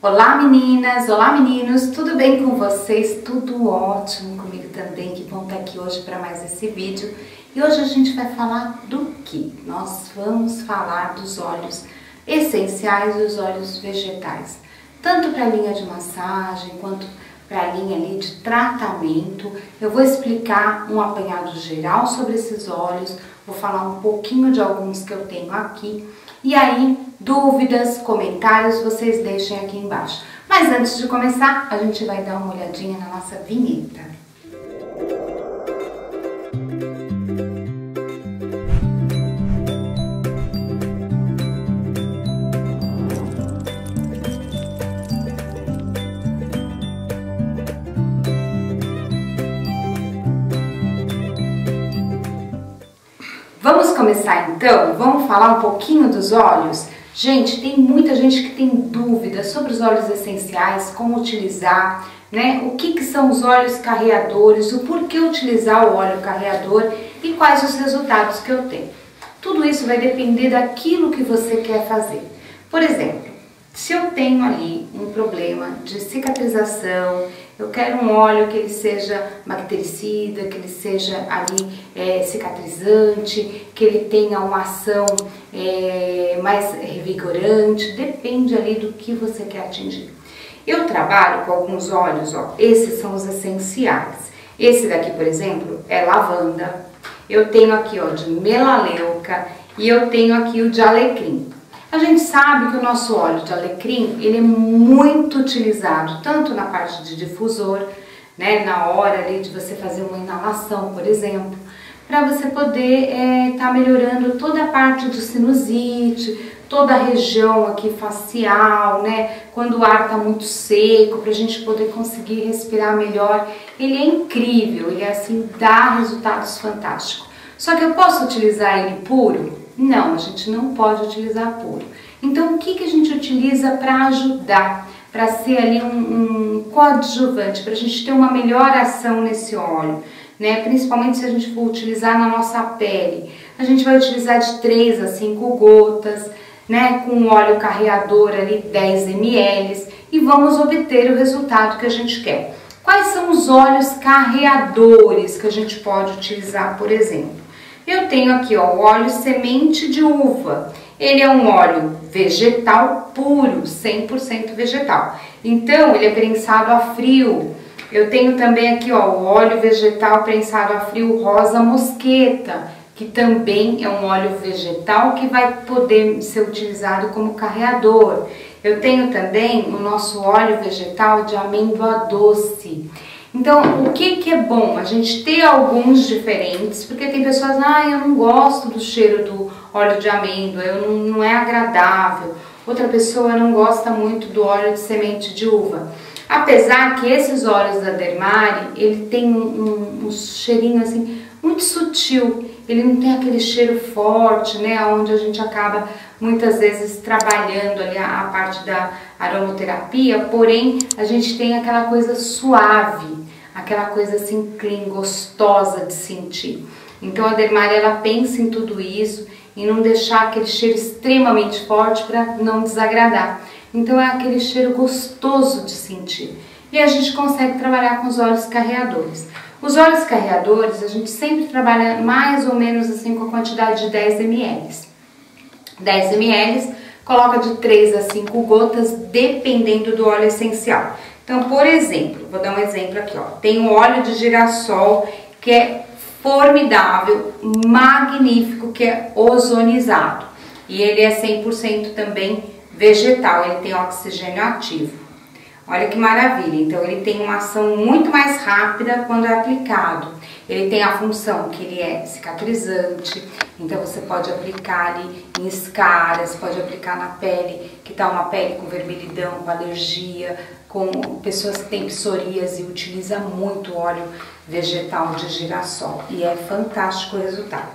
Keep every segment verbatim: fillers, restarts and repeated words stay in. Olá meninas, olá meninos, tudo bem com vocês? Tudo ótimo comigo também, que bom estar aqui hoje para mais esse vídeo. E hoje a gente vai falar do que? Nós vamos falar dos óleos essenciais e os óleos vegetais, tanto para a linha de massagem quanto para a linha ali de tratamento. Eu vou explicar um apanhado geral sobre esses óleos, vou falar um pouquinho de alguns que eu tenho aqui. E aí, dúvidas, comentários, vocês deixem aqui embaixo. Mas antes de começar, a gente vai dar uma olhadinha na nossa vinheta. Vamos começar então? Vamos falar um pouquinho dos óleos? Gente, tem muita gente que tem dúvidas sobre os óleos essenciais, como utilizar, né? O que, que são os óleos carreadores, o porquê utilizar o óleo carreador e quais os resultados que eu tenho. Tudo isso vai depender daquilo que você quer fazer. Por exemplo, se eu tenho ali um problema de cicatrização, eu quero um óleo que ele seja bactericida, que ele seja ali é, cicatrizante, que ele tenha uma ação é, mais revigorante, depende ali do que você quer atingir. Eu trabalho com alguns óleos, ó, esses são os essenciais. Esse daqui, por exemplo, é lavanda, eu tenho aqui ó, de melaleuca e eu tenho aqui o de alecrim. A gente sabe que o nosso óleo de alecrim, ele é muito utilizado, tanto na parte de difusor, né, na hora ali de você fazer uma inalação, por exemplo, para você poder estar é, tá melhorando toda a parte de sinusite, toda a região aqui facial, né, quando o ar está muito seco, para a gente poder conseguir respirar melhor. Ele é incrível, ele assim dá resultados fantásticos. Só que eu posso utilizar ele puro? Não, a gente não pode utilizar puro. Então, o que, que a gente utiliza para ajudar, para ser ali um, um coadjuvante, para a gente ter uma melhor ação nesse óleo, né? Principalmente se a gente for utilizar na nossa pele. A gente vai utilizar de três a cinco gotas, né? Com um óleo carreador ali, dez mililitros, e vamos obter o resultado que a gente quer. Quais são os óleos carreadores que a gente pode utilizar, por exemplo? Eu tenho aqui ó, o óleo semente de uva, ele é um óleo vegetal puro, cem por cento vegetal, então ele é prensado a frio. Eu tenho também aqui ó, o óleo vegetal prensado a frio rosa mosqueta, que também é um óleo vegetal que vai poder ser utilizado como carreador. Eu tenho também o nosso óleo vegetal de amêndoa doce. Então, o que, que é bom? A gente ter alguns diferentes, porque tem pessoas, ah, eu não gosto do cheiro do óleo de amêndoa, eu não, não é agradável. Outra pessoa não gosta muito do óleo de semente de uva. Apesar que esses óleos da Dermari, ele tem um, um, um cheirinho assim, muito sutil. Ele não tem aquele cheiro forte, né, onde a gente acaba muitas vezes trabalhando ali a, a parte da aromoterapia, porém a gente tem aquela coisa suave, aquela coisa assim clean, gostosa de sentir. Então a Dermari, ela pensa em tudo isso e não deixar aquele cheiro extremamente forte para não desagradar. Então é aquele cheiro gostoso de sentir. E a gente consegue trabalhar com os óleos carreadores. Os óleos carreadores, a gente sempre trabalha mais ou menos assim com a quantidade de dez mililitros. dez mililitros, coloca de três a cinco gotas, dependendo do óleo essencial. Então, por exemplo, vou dar um exemplo aqui, ó. Tem o óleo de girassol, que é formidável, magnífico, que é ozonizado. E ele é cem por cento também vegetal, ele tem oxigênio ativo. Olha que maravilha, então ele tem uma ação muito mais rápida quando é aplicado. Ele tem a função que ele é cicatrizante, então você pode aplicar ali em escaras, pode aplicar na pele, que tá uma pele com vermelhidão, com alergia, com pessoas que têm psoríase e utiliza muito óleo vegetal de girassol. E é fantástico o resultado.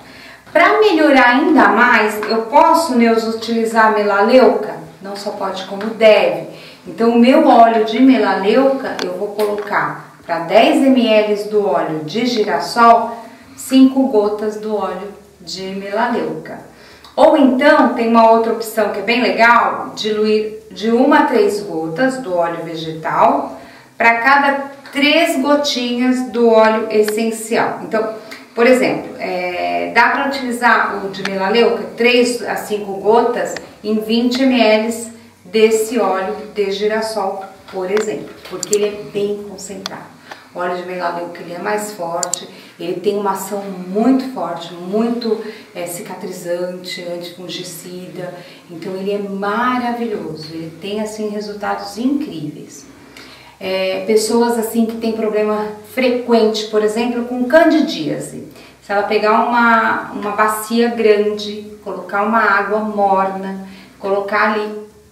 Para melhorar ainda mais, eu posso, Neuza, utilizar a melaleuca? Não só pode como deve. Então, o meu óleo de melaleuca, eu vou colocar para dez mililitros do óleo de girassol, cinco gotas do óleo de melaleuca. Ou então, tem uma outra opção que é bem legal, diluir de uma a três gotas do óleo vegetal para cada três gotinhas do óleo essencial. Então, por exemplo, é, dá para utilizar o de melaleuca, três a cinco gotas em vinte mililitros desse óleo de girassol, por exemplo, porque ele é bem concentrado. O óleo de melaleuca ele é mais forte, ele tem uma ação muito forte, muito é, cicatrizante, antifungicida, então ele é maravilhoso, ele tem assim resultados incríveis. É, pessoas assim que têm problema frequente, por exemplo, com candidíase, se ela pegar uma, uma bacia grande, colocar uma água morna, colocar ali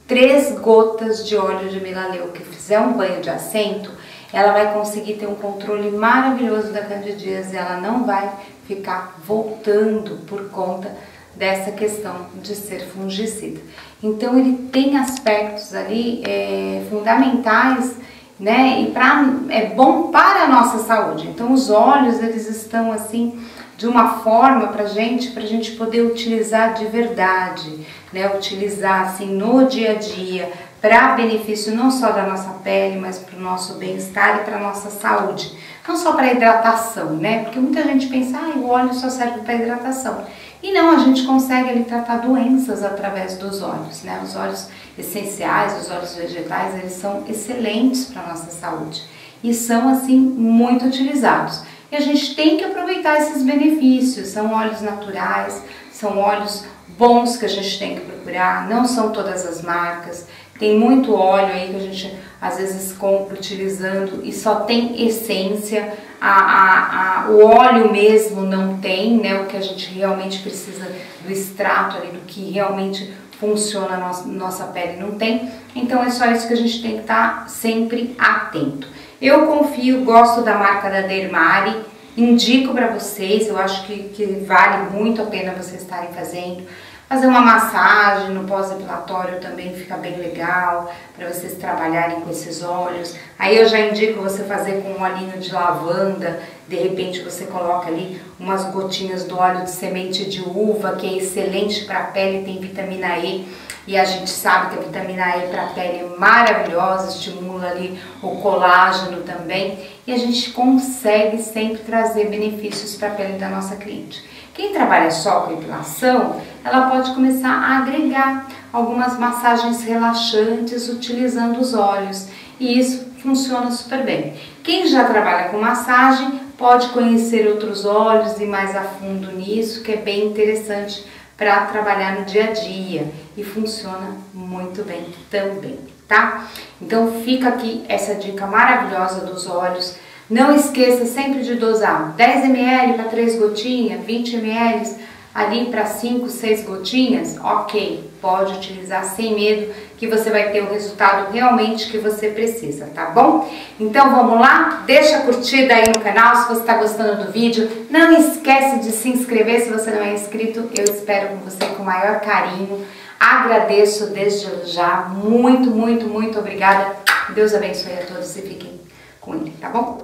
três gotas de óleo de melaleuca e fizer um banho de assento, ela vai conseguir ter um controle maravilhoso da candidíase, ela não vai ficar voltando por conta dessa questão de ser fungicida. Então ele tem aspectos ali é, fundamentais, né, e pra, é bom para a nossa saúde. Então os óleos eles estão assim de uma forma pra gente, pra gente poder utilizar de verdade, né, utilizar assim no dia a dia, para benefício não só da nossa pele, mas para o nosso bem-estar e para a nossa saúde. Não só para hidratação, né? Porque muita gente pensa, ah, o óleo só serve para hidratação. E não, a gente consegue ali, tratar doenças através dos óleos, né? Os óleos essenciais, os óleos vegetais, eles são excelentes para a nossa saúde. E são, assim, muito utilizados. E a gente tem que aproveitar esses benefícios. São óleos naturais, são óleos bons que a gente tem que procurar, não são todas as marcas. Tem muito óleo aí que a gente às vezes compra utilizando e só tem essência, a, a, a, o óleo mesmo não tem, né? O que a gente realmente precisa do extrato ali, do que realmente funciona na nossa, nossa pele não tem. Então é só isso que a gente tem que estar sempre atento. Eu confio, gosto da marca da Dermari, indico para vocês, eu acho que, que vale muito a pena vocês estarem fazendo. Fazer uma massagem no pós-depilatório também fica bem legal, para vocês trabalharem com esses óleos. Aí eu já indico você fazer com um olhinho de lavanda, de repente você coloca ali umas gotinhas do óleo de semente de uva, que é excelente para a pele, tem vitamina E. E a gente sabe que a vitamina E para a pele é maravilhosa, estimula ali o colágeno também. E a gente consegue sempre trazer benefícios para a pele da nossa cliente. Quem trabalha só com depilação, ela pode começar a agregar algumas massagens relaxantes utilizando os óleos. E isso funciona super bem. Quem já trabalha com massagem, pode conhecer outros óleos e ir mais a fundo nisso, que é bem interessante para trabalhar no dia a dia e funciona muito bem também, tá? Então fica aqui essa dica maravilhosa dos óleos. Não esqueça sempre de dosar dez mililitros para três gotinhas, vinte mililitros ali para cinco, seis gotinhas, ok, pode utilizar sem medo que você vai ter o resultado realmente que você precisa, tá bom? Então vamos lá, deixa a curtida aí no canal se você está gostando do vídeo, não esquece de se inscrever se você não é inscrito, eu espero com você com o maior carinho, agradeço desde já, muito, muito, muito obrigada, Deus abençoe a todos e fiquem com ele, tá bom?